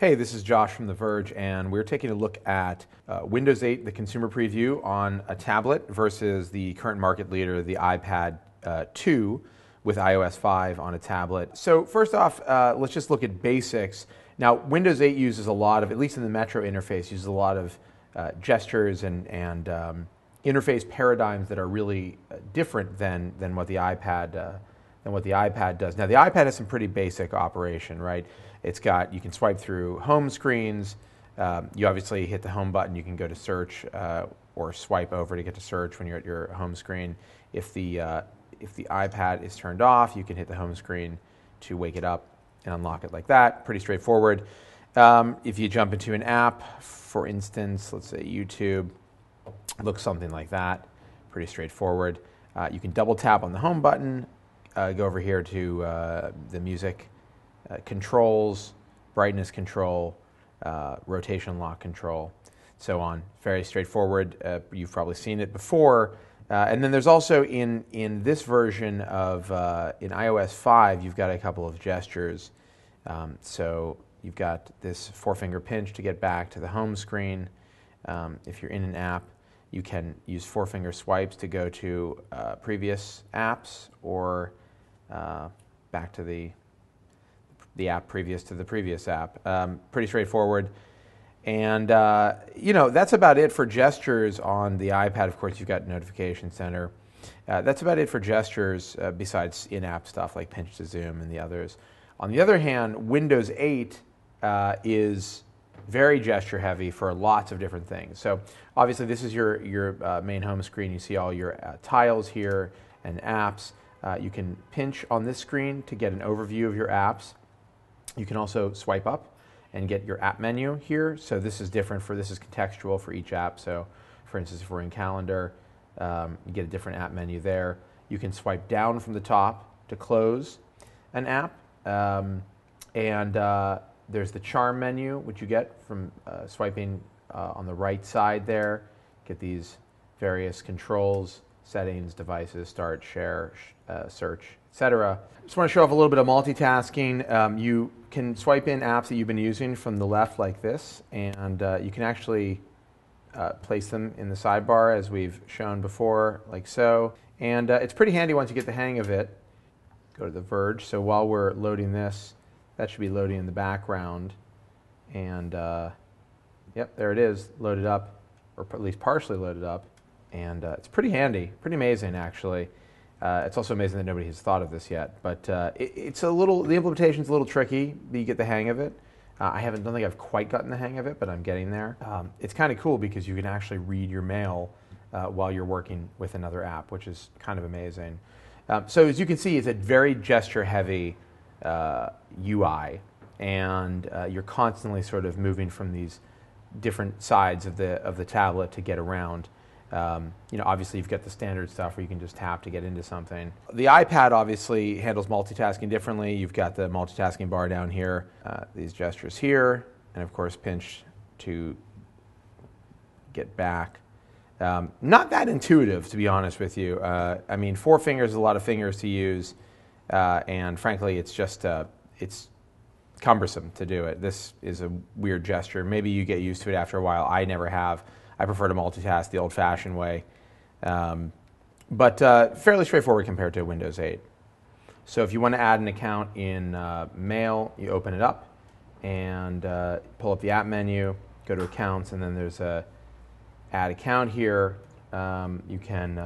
Hey, this is Josh from The Verge, and we're taking a look at Windows 8, the consumer preview on a tablet versus the current market leader, the iPad 2 with iOS 5 on a tablet. So first off, let's just look at basics. Now, Windows 8 uses a lot of, at least in the Metro interface, uses a lot of gestures and interface paradigms that are really different than what the iPad does. Now, the iPad has some pretty basic operation, right? It's got, you can swipe through home screens. You obviously hit the home button. You can go to search or swipe over to get to search when you're at your home screen. If the iPad is turned off, you can hit the home screen to wake it up and unlock it like that. Pretty straightforward. If you jump into an app, for instance, let's say YouTube, looks something like that. Pretty straightforward. You can double tap on the home button. Go over here to the music controls, brightness control, rotation lock control, so on. Very straightforward. You've probably seen it before. And then there's also in this version of in iOS 5, you've got a couple of gestures. So you've got this four-finger pinch to get back to the home screen. If you're in an app, you can use four-finger swipes to go to previous apps or back to the app previous to the previous app. Pretty straightforward. And you know, that's about it for gestures on the iPad. Of course, you've got Notification Center. That's about it for gestures besides in-app stuff like pinch to zoom and the others. On the other hand, Windows 8 is very gesture heavy for lots of different things. So obviously this is your main home screen. You see all your tiles here and apps. You can pinch on this screen to get an overview of your apps. You can also swipe up and get your app menu here. So this is different for, this is contextual for each app. So for instance, if we're in Calendar, you get a different app menu there. You can swipe down from the top to close an app. There's the Charm menu, which you get from swiping on the right side there. Get these various controls, settings, devices, start, share, search, etc. Just want to show off a little bit of multitasking. You can swipe in apps that you've been using from the left like this, and you can actually place them in the sidebar as we've shown before, like so. And it's pretty handy once you get the hang of it. Go to The Verge. So while we're loading this, that should be loading in the background, and yep, there it is, loaded up, or at least partially loaded up, and it's pretty handy, pretty amazing actually. It's also amazing that nobody has thought of this yet, but it's a little, the implementation's a little tricky, but you get the hang of it. I don't think I've quite gotten the hang of it, but I'm getting there. It's kind of cool because you can actually read your mail while you're working with another app, which is kind of amazing. So as you can see, it's a very gesture-heavy UI, and you're constantly sort of moving from these different sides of the tablet to get around. You know, obviously you've got the standard stuff where you can just tap to get into something. The iPad obviously handles multitasking differently. You've got the multitasking bar down here, these gestures here, and of course pinch to get back. Not that intuitive, to be honest with you. I mean, four fingers is a lot of fingers to use. And frankly, it's just it's cumbersome to do it. This is a weird gesture. Maybe you get used to it after a while. I never have. I prefer to multitask the old-fashioned way. But fairly straightforward compared to Windows 8. So if you want to add an account in Mail, you open it up and pull up the app menu, go to Accounts, and then there's a Add Account here. You can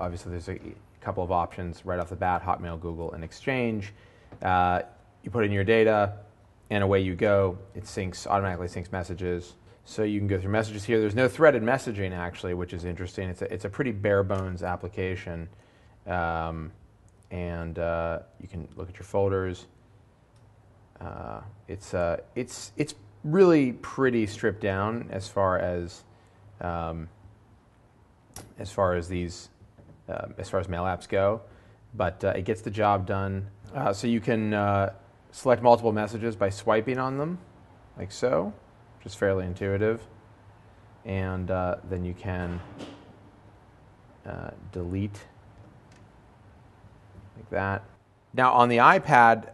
obviously there's a couple of options right off the bat, Hotmail, Google, and Exchange. You put in your data, and away you go. It syncs, automatically syncs messages. So you can go through messages here. There's no threaded messaging, actually, which is interesting. It's a pretty bare-bones application. You can look at your folders. It's really pretty stripped down as far as mail apps go, but it gets the job done. So you can select multiple messages by swiping on them, like so, which is fairly intuitive. And then you can delete, like that. Now on the iPad,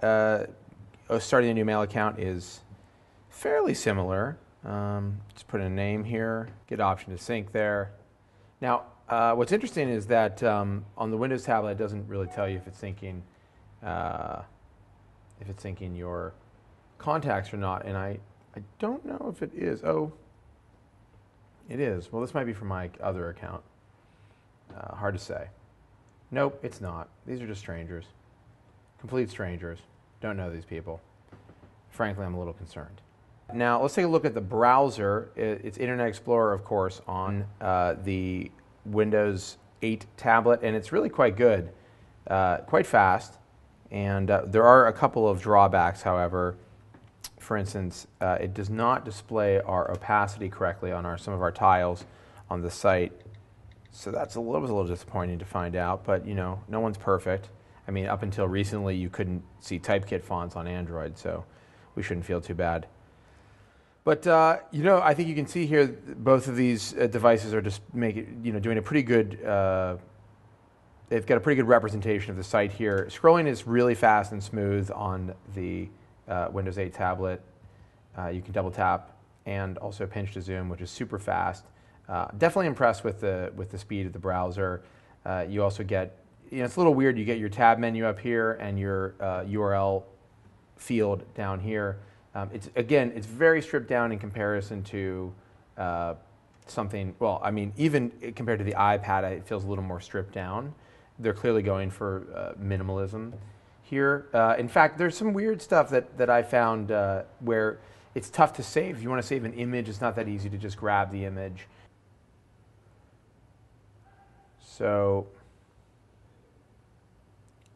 starting a new mail account is fairly similar. Just put in a name here, get option to sync there. Now, what's interesting is that on the Windows tablet, it doesn't really tell you if it's syncing your contacts or not, and I don't know if it is. Oh, it is. Well, this might be from my other account. Hard to say. Nope, it's not. These are just strangers. Complete strangers. Don't know these people. Frankly, I'm a little concerned. Now, let's take a look at the browser. It's Internet Explorer, of course, on the Windows 8 tablet, and it's really quite good, quite fast. And there are a couple of drawbacks, however. For instance, it does not display our opacity correctly on some of our tiles on the site. So that was a little disappointing to find out, but you know, no one's perfect. I mean, up until recently, you couldn't see Typekit fonts on Android, so we shouldn't feel too bad. But you know, I think you can see here both of these devices are just doing a pretty good. They've got a pretty good representation of the site here. Scrolling is really fast and smooth on the Windows 8 tablet. You can double tap and also pinch to zoom, which is super fast. Definitely impressed with the speed of the browser. You also get, it's a little weird. You get your tab menu up here and your URL field down here. It's very stripped down in comparison to something. Well, I mean, even compared to the iPad, it feels a little more stripped down. They're clearly going for minimalism here. In fact, there's some weird stuff that I found where it's tough to save. If you want to save an image, it's not that easy to just grab the image. So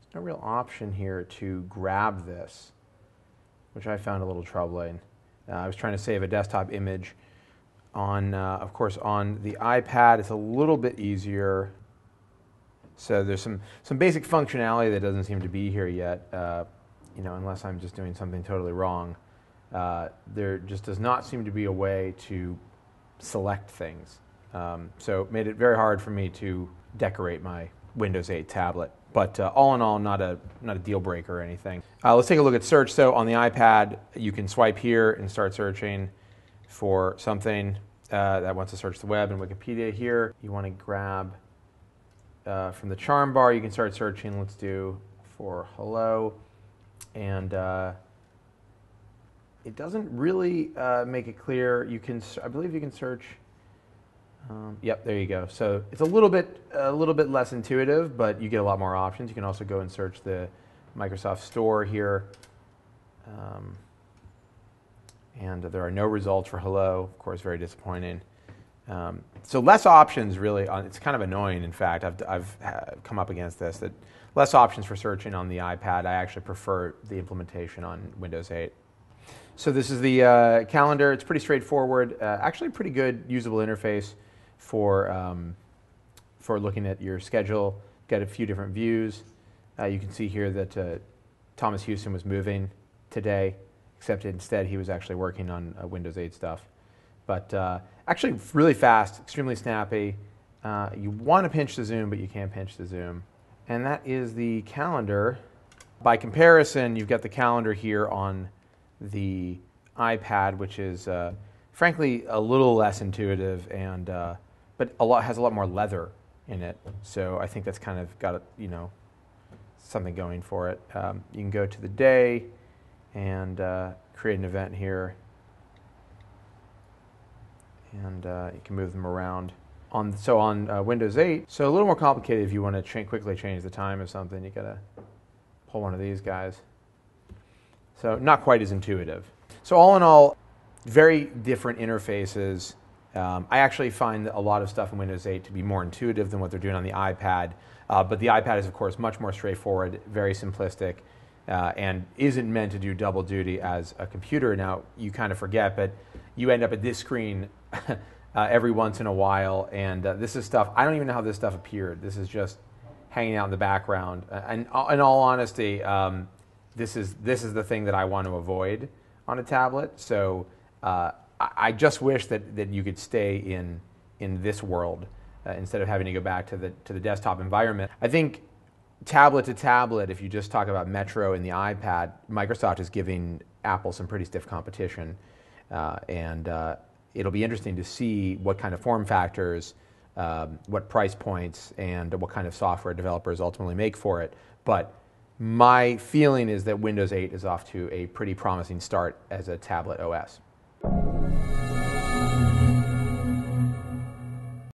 there's no real option here to grab this, which I found a little troubling. I was trying to save a desktop image on, of course, on the iPad. It's a little bit easier. So there's some basic functionality that doesn't seem to be here yet, unless I'm just doing something totally wrong. There just does not seem to be a way to select things. So it made it very hard for me to decorate my Windows 8 tablet. But all in all, not a deal breaker or anything. Let's take a look at search. So on the iPad, you can swipe here and start searching for something that wants to search the web and Wikipedia here. You want to grab from the charm bar, you can start searching. Let's do for hello. And it doesn't really make it clear. I believe you can search. Yep, there you go. So it's a little bit less intuitive, but you get a lot more options. You can also go and search the Microsoft Store here, and there are no results for hello. Of course, very disappointing. So less options, really. It's kind of annoying. In fact, I've come up against this, that less options for searching on the iPad. I actually prefer the implementation on Windows 8. So this is the calendar. It's pretty straightforward. Actually, pretty good usable interface for looking at your schedule. Got a few different views. You can see here that Thomas Houston was moving today, except instead he was actually working on Windows 8 stuff. But actually really fast, extremely snappy. You want to pinch to zoom, but you can't pinch to zoom. And that is the calendar. By comparison, you've got the calendar here on the iPad, which is frankly a little less intuitive, and but has a lot more leather in it. So I think that's kind of got something going for it. You can go to the day and create an event here, and you can move them around. So on Windows 8, so a little more complicated if you want to quickly change the time of something. You gotta pull one of these guys. So not quite as intuitive. So all in all, very different interfaces. I actually find a lot of stuff in Windows 8 to be more intuitive than what they're doing on the iPad. But the iPad is, of course, much more straightforward, very simplistic, and isn't meant to do double duty as a computer. Now, you kind of forget, but you end up at this screen every once in a while. And this is stuff, I don't even know how this stuff appeared. This is just hanging out in the background. And in all honesty, this is the thing that I want to avoid on a tablet. So I just wish that you could stay in this world instead of having to go back to the desktop environment. I think tablet to tablet, if you just talk about Metro and the iPad, Microsoft is giving Apple some pretty stiff competition. It'll be interesting to see what kind of form factors, what price points, and what kind of software developers ultimately make for it. But my feeling is that Windows 8 is off to a pretty promising start as a tablet OS.